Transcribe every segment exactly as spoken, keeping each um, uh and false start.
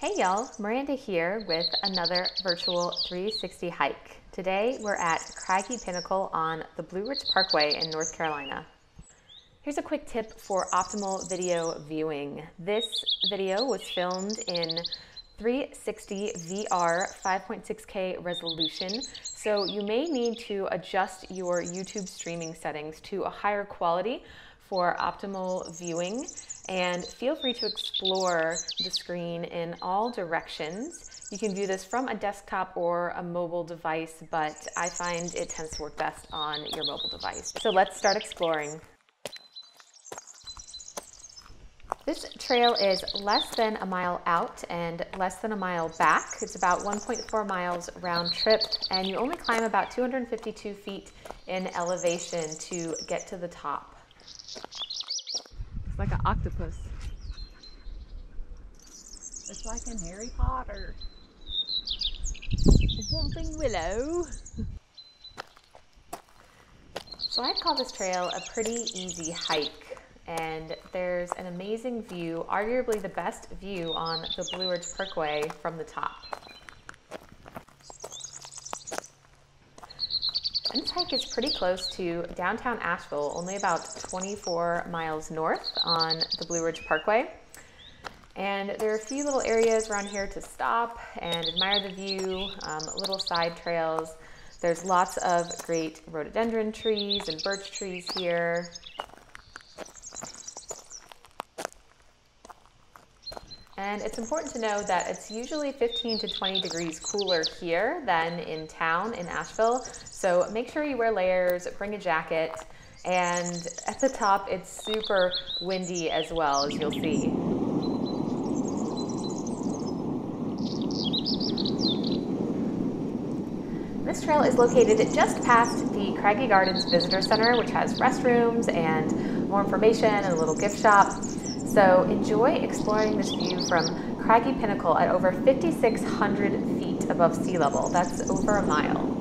Hey y'all, Miranda here with another virtual three sixty hike. Today we're at Craggy Pinnacle on the Blue Ridge Parkway in North Carolina. Here's a quick tip for optimal video viewing. This video was filmed in three sixty V R five point six K resolution, so you may need to adjust your YouTube streaming settings to a higher quality for optimal viewing. And feel free to explore the screen in all directions. You can view this from a desktop or a mobile device, but I find it tends to work best on your mobile device. So let's start exploring. This trail is less than a mile out and less than a mile back. It's about one point four miles round trip, and you only climb about two hundred fifty-two feet in elevation to get to the top. Like an octopus. It's like in Harry Potter. Womping Willow. So I'd call this trail a pretty easy hike, and there's an amazing view, arguably the best view on the Blue Ridge Parkway from the top. And this hike is pretty close to downtown Asheville, only about twenty-four miles north on the Blue Ridge Parkway. And there are a few little areas around here to stop and admire the view, um, little side trails. There's lots of great rhododendron trees and birch trees here. And it's important to know that it's usually fifteen to twenty degrees cooler here than in town in Asheville. So make sure you wear layers, bring a jacket, and at the top it's super windy as well, as you'll see. This trail is located just past the Craggy Gardens Visitor Center, which has restrooms and more information and a little gift shop. So enjoy exploring this view from Craggy Pinnacle at over fifty-six hundred feet above sea level. That's over a mile.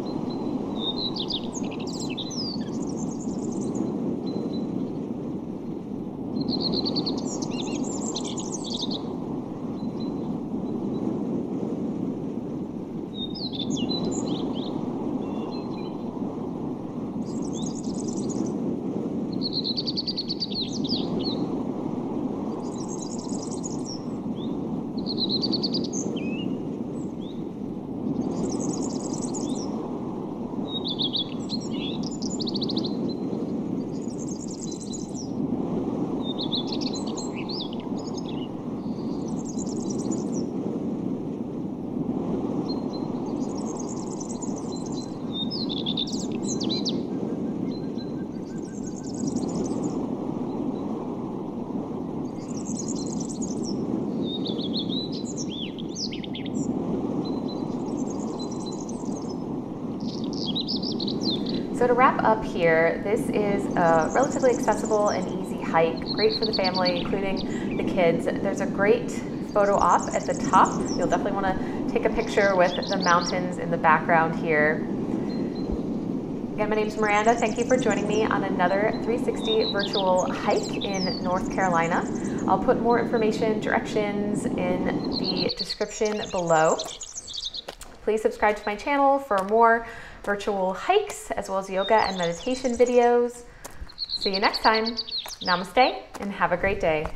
So to wrap up here, this is a relatively accessible and easy hike, great for the family, including the kids. There's a great photo op at the top. You'll definitely want to take a picture with the mountains in the background here. Again, my name's Miranda. Thank you for joining me on another three sixty virtual hike in North Carolina. I'll put more information, directions in the description below. Please subscribe to my channel for more virtual hikes, as well as yoga and meditation videos. See you next time. Namaste, and have a great day.